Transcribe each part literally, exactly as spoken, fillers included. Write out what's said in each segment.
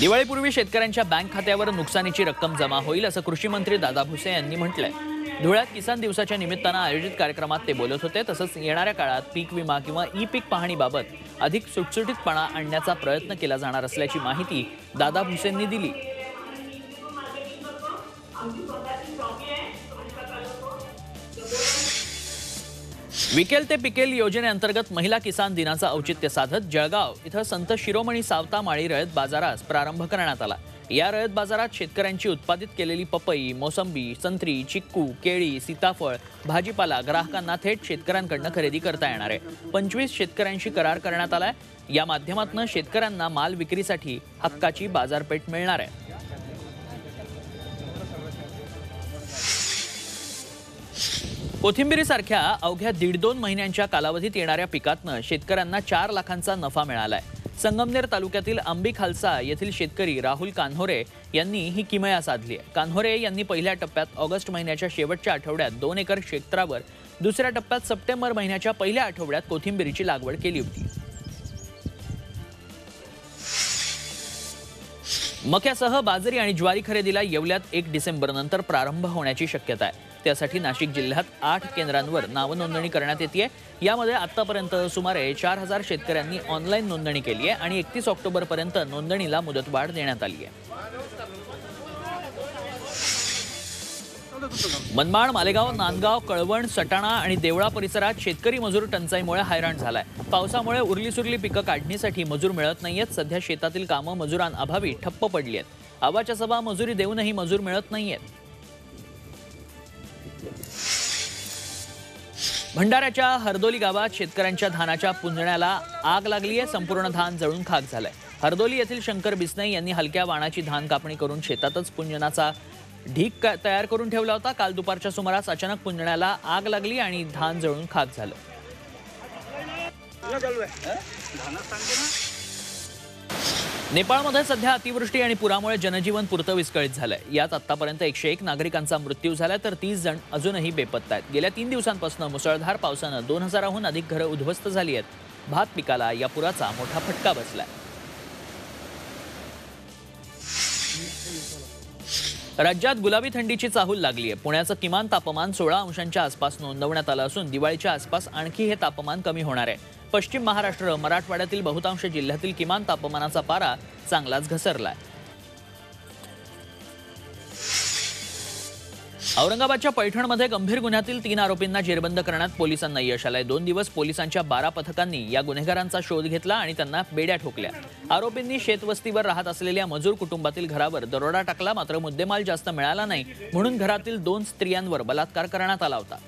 दिवाळीपूर्वी शेतकऱ्यांच्या बँक खात्यावर नुकसानीची रक्कम जमा होईल असं कृषी मंत्री दादा भुसे यांनी म्हटलंय। धुळ्यात किसान दिवसाच्या निमित्तानं आयोजित कार्यक्रमात ते बोलत होते। तसंच येणाऱ्या काळात पीक विमा किंवा ई पीक पाहणीबाबत अधिक सुटसुटीतपणा आणण्याचा प्रयत्न केला जाणार असल्याची माहिती दादा भुसे यांनी दिली। विकेल ते पिकेल योजनेअंतर्गत महिला किसान दिनाचं औचित्य साधत जळगाव इथं संत शिरोमणी सावता माळी रयत बाजारास प्रारंभ करण्यात आला। या रयत बाजारात शेतकऱ्यांची उत्पादित केलेली पपई, मोसंबी, संत्री, चिक्कू, केळी, सीताफळ, भाजीपाला ग्राहकांना थेट शेतकऱ्यांकडून खरेदी करता येणार आहे। पंचवीस शेतकऱ्यांशी करार करण्यात आलाय। या माध्यमातून शेतकऱ्यांना माल विक्रीसाठी हक्काची बाजारपेठ मिळणार आहे। कोथिंबीरीसारख्या अवघ्या दीड दोन महिन्यांच्या कालावधीत येणाऱ्या पिकातनं शेतकऱ्यांना चार लाखांचा नफा मिळालाय। संगमनेर तालुक्यातील अंबी खालसा येथील शेतकरी राहुल कान्होरे यांनी ही किमया साधली आहे। कान्होरे यांनी पहिल्या टप्प्यात ऑगस्ट महिन्याच्या शेवटच्या आठवड्यात दोन एकर क्षेत्रावर, दुसऱ्या टप्प्यात सप्टेंबर महिन्याच्या पहिल्या आठवड्यात कोथिंबीरीची लागवड केली होती। मक्यासह बाजरी आणि ज्वारी खरेदीला येवल्यात एक डिसेंबरनंतर प्रारंभ होण्याची शक्यता आहे। त्यासाठी नाशिक जिल्ह्यात आठ केंद्रांवर नावनोंदणी करण्यात येते आहे। यामध्ये आतापर्यंत सुमारे चार हजार शेतकऱ्यांनी ऑनलाईन नोंदणी केली आहे आणि एकतीस ऑक्टोबरपर्यंत नोंदणीला मुदतवाढ देण्यात आली आहे। मनमाड, मालेगाव, नांदगाव, कळवण, सटाणा आणि देवळा परिसरात शेतकरी मजूर टंचाईमुळे हैराण झालाय। पावसामुळे उरली सुरली पिकं काढण्यासाठी मजूर मिळत नाहीयेत। सध्या शेतातील कामं मजुरांअभावी ठप्प पडली आहेत। आवाच्या सभा मजुरी देऊनही मजूर मिळत नाहीयेत। भंडाऱ्याच्या हरदोली गावात शेतकऱ्यांच्या धानाच्या पुंजण्याला आग लागली आहे। संपूर्ण धान जळून खाक झालंय। हरदोली येथील शंकर बिस्नोई यांनी हलक्या वाणाची धान कापणी करून शेतातच पुंजनाचा ढीक तयार करून ठेवला होता। काल दुपारच्या सुमारास अचानक पुंजण्याला आग लागली आणि धान जळून खाक झालं। नेपाळमध्ये सध्या अतिवृष्टी आणि पुरामुळे जनजीवन पूर्णतः विस्कळीत झालंय। यात आतापर्यंत एकशे एक नागरिकांचा मृत्यू झालाय तर तीस जण अजूनही बेपत्ता आहेत। गेल्या तीन दिवसांपासून मुसळधार पावसानं दोन हजाराहून अधिक घरं उद्ध्वस्त झाली आहेत। भात पिकाला या पुराचा मोठा फटका बसलाय। राज्यात गुलाबी थंडीची चाहूल लागली आहे। पुण्याचं किमान तापमान सोळा अंशांच्या आसपास नोंदवण्यात आलं असून दिवाळीच्या आसपास आणखी हे तापमान कमी होणार आहे। पश्चिम महाराष्ट्र, मराठवाड्यातील बहुतांश जिल्ह्यातील किमान तापमानाचा पारा चांगलाच घसरलाय। औरंगाबादच्या पैठणमध्ये गंभीर गुन्ह्यातील तीन आरोपींना जेरबंद करण्यात पोलिसांना यश आलंय। दोन दिवस पोलिसांच्या बारा पथकांनी या गुन्हेगारांचा शोध घेतला आणि त्यांना बेड्या ठोकल्या। आरोपींनी शेतवस्तीवर राहत असलेल्या मजूर कुटुंबातील घरावर दरोडा टाकला, मात्र मुद्देमाल जास्त मिळाला नाही म्हणून घरातील दोन स्त्रियांवर बलात्कार करण्यात आला होता।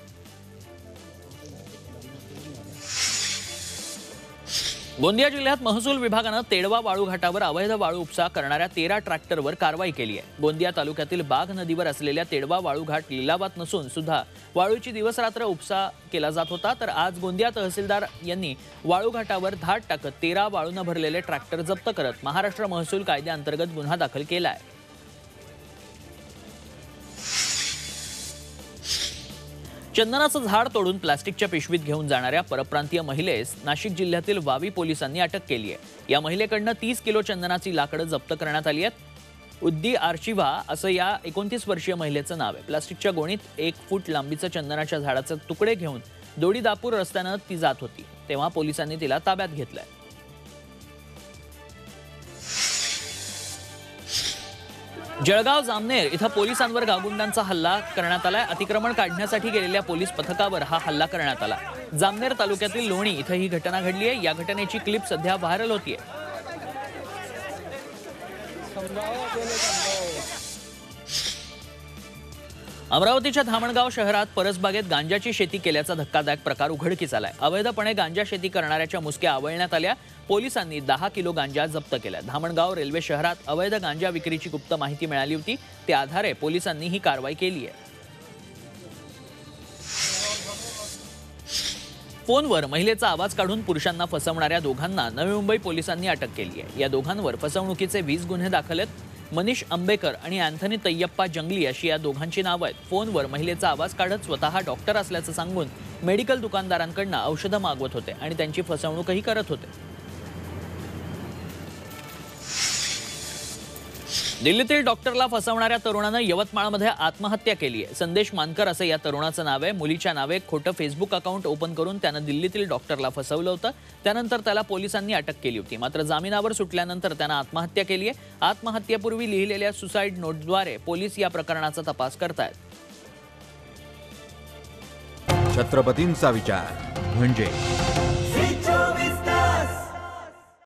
गोंदिया जिल्ह्यात महसूल विभागानं तेडवा वाळू घाटावर अवैध वाळू उपसा करणाऱ्या तेरा ट्रॅक्टरवर कारवाई केली आहे। गोंदिया तालुक्यातील बाग नदीवर असलेल्या तेडवा वाळू घाट लिलावात नसून सुद्धा वाळूची दिवसरात्र उपसा केला जात होता। तर आज गोंदिया तहसीलदार यांनी वाळू घाटावर धाड टाकत तेरा वाळूनं भरलेले ट्रॅक्टर जप्त करत महाराष्ट्र महसूल कायद्याअंतर्गत गुन्हा दाखल केला आहे। चंदनाचं झाड तोडून प्लास्टिकच्या पिशवीत घेऊन जाणाऱ्या परप्रांतीय महिलेस नाशिक जिल्ह्यातील वावी पोलिसांनी अटक केली आहे। या महिलेकडनं तीस किलो चंदनाची लाकडं जप्त करण्यात आली आहेत। उद्दी आर्शिवा असं या एकोणतीस वर्षीय महिलेचं नाव आहे। प्लास्टिकच्या गोणीत एक फूट लांबीचं चंदनाच्या झाडाचे तुकडे घेऊन दोडी दापूर रस्त्यानं ती जात होती तेव्हा पोलिसांनी तिला ताब्यात घेतलंय। जळगाव जामनेर इथं पोलिसांवर गावगुंडांचा हल्ला करण्यात आलाय। अतिक्रमण काढण्यासाठी गेलेल्या पोलीस पथकावर हा हल्ला करण्यात आला। जामनेर तालुक्यातील लोणी इथं ही घटना घडली आहे। या घटनेची क्लिप सध्या व्हायरल होतीये। अमरावतीच्या धामणगाव शहरात परसबागेत गांजाची शेती केल्याचा धक्कादायक प्रकार उघडकीस आलाय। अवैधपणे गांजा शेती करणाऱ्याच्या मुसक्या आवळण्यात आल्या। पोलिसांनी दहा किलो गांजा जप्त केला। धामणगाव रेल्वे शहरात अवैध गांजा विक्रीची गुप्त माहिती मिळाली होती, त्या आधारे पोलिसांनी ही कारवाई केली आहे। फोनवर महिलेचा आवाज काढून पुरुषांना फसवणाऱ्या दोघांना नवी मुंबई पोलिसांनी अटक केली आहे। या दोघांवर फसवणुकीचे वीस गुन्हे दाखल आहेत। मनीष अंबेकर आणि अँथनी तय्यप्पा जंगली अशी या दोघांची नावं आहेत। फोनवर महिलेचा आवाज काढत स्वतः डॉक्टर असल्याचं सांगून मेडिकल दुकानदारांकडून औषधं मागवत होते आणि त्यांची फसवणूकही करत होते। दिल्लीतील डॉक्टरला फसवणाऱ्या तरुणाने यवतमाळमध्ये आत्महत्या केली आहे। संदेश मानकर असे या तरुणाचे नाव आहे। मुलीच्या नावे खोटे फेसबुक अकाउंट ओपन करून त्याने दिल्लीतील डॉक्टरला फसवलं होतं। त्यानंतर त्याला पोलिसांनी अटक केली होती, मात्र जामिनावर सुटल्यानंतर त्याने आत्महत्या केली आहे। आत्महत्येपूर्वी लिहिलेल्या सुसाइड नोटद्वारे पोलीस या प्रकरणाचा तपास करतायत। छत्रपतींचा विचार म्हणजे